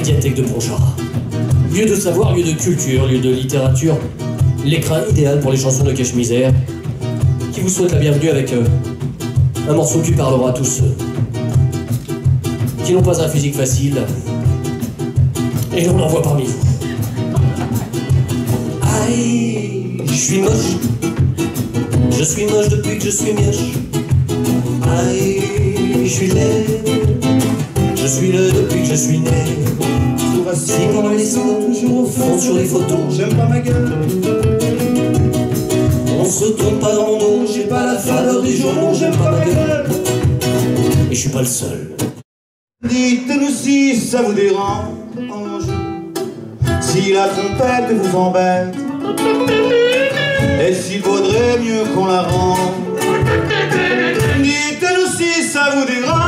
médiathèque de Pontcharrat. Lieu de savoir, lieu de culture, lieu de littérature, l'écran idéal pour les chansons de Cash Misère, qui vous souhaite la bienvenue avec un morceau qui parlera à tous ceux qui n'ont pas un physique facile, et on en voit parmi vous. Aïe, je suis moche depuis que je suis mioche. Aïe, je suis laid, je suis le depuis que je suis né. Si pour les sons, toujours au fond sur les photos, j'aime pas ma gueule. On se tourne pas dans mon dos, j'ai pas la faveur des journaux, j'aime pas ma gueule. Et je suis pas le seul. Dites-nous si ça vous dérange, si la trompette vous embête, et s'il vaudrait mieux qu'on la rende. Dites-nous si ça vous dérange.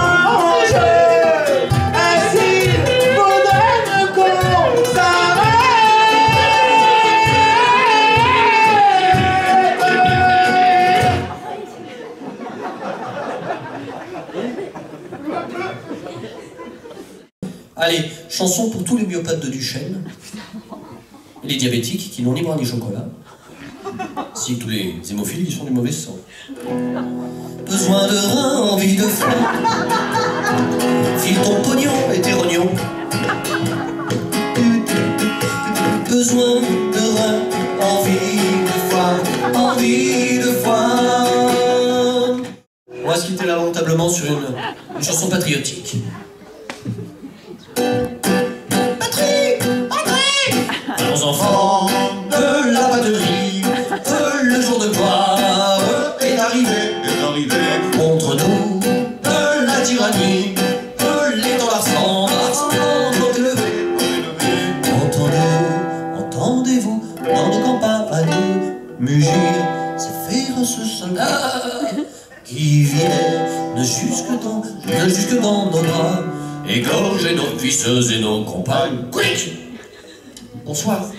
Allez, chanson pour tous les myopathes de Duchesne, les diabétiques qui n'ont ni bras ni chocolat, si tous les hémophiles qui sont du mauvais sang. Besoin de rein, envie de flanc, file ton pognon et tes rognons. Besoin de rein, envie de foie. On va se quitter là lamentablement sur une chanson patriotique. Enfants de la batterie, le jour de gloire est arrivé, contre nous de la tyrannie, l'étendard s'en élevé, entendez-vous dans nos campagnes mugir ces féroces soldats qui viennent jusque dans nos bras, égorger nos puisseuses et nos compagnes. Quick! Bonsoir.